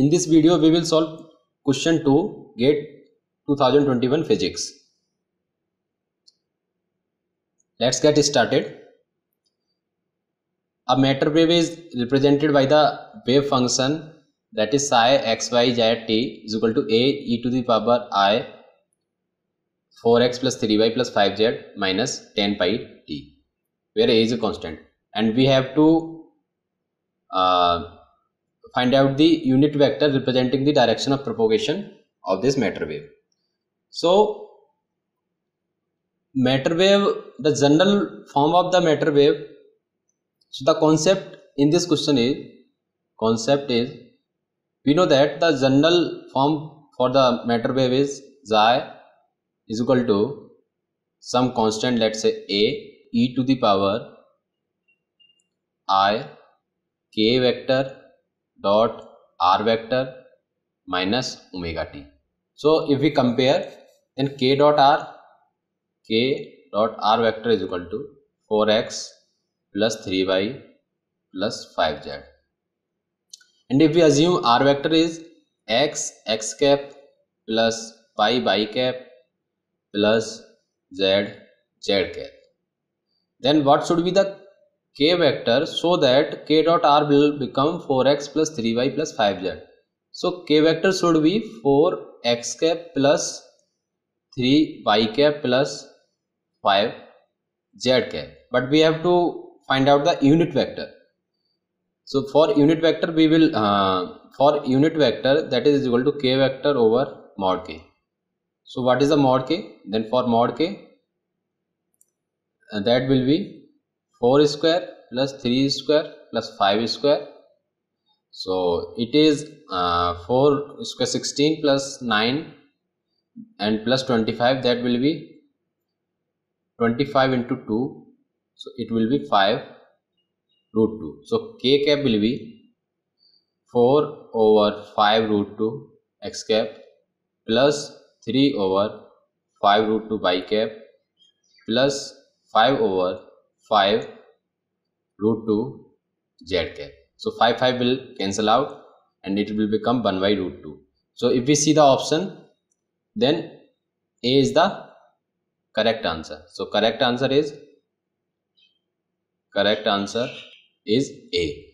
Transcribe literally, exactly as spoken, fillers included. In this video, we will solve question two, GATE twenty twenty-one Physics. Let's get started. A matter wave is represented by the wave function that is psi x y z t is equal to a e to the power I four x plus three y plus five z minus ten pi t, where a is a constant, and we have to uh, find out the unit vector representing the direction of propagation of this matter wave. So matter wave, the general form of the matter wave. So the concept in this question is, concept is, we know that the general form for the matter wave is xi is equal to some constant, let's say a e to the power I k vector dot r vector minus omega t. So if we compare, then k dot r k dot r vector is equal to four x plus three y plus five z, and if we assume r vector is x x cap plus pi y cap plus z z cap, then what should be the k vector so that k dot r will become four x plus three y plus five z. So k vector should be four x cap plus three y cap plus five z cap. But we have to find out the unit vector. So for unit vector we will, uh, for unit vector that is equal to k vector over mod k. So what is the mod k? Then for mod k uh, that will be four square plus three square plus five square. So it is uh, four square sixteen plus nine and plus twenty-five, that will be twenty-five into two. So it will be five root two. So k cap will be four over five root two x cap plus three over five root two y cap plus five over five root two z cap. So five five will cancel out and it will become one by root two. So if we see the option, then A is the correct answer. So correct answer is correct answer is A.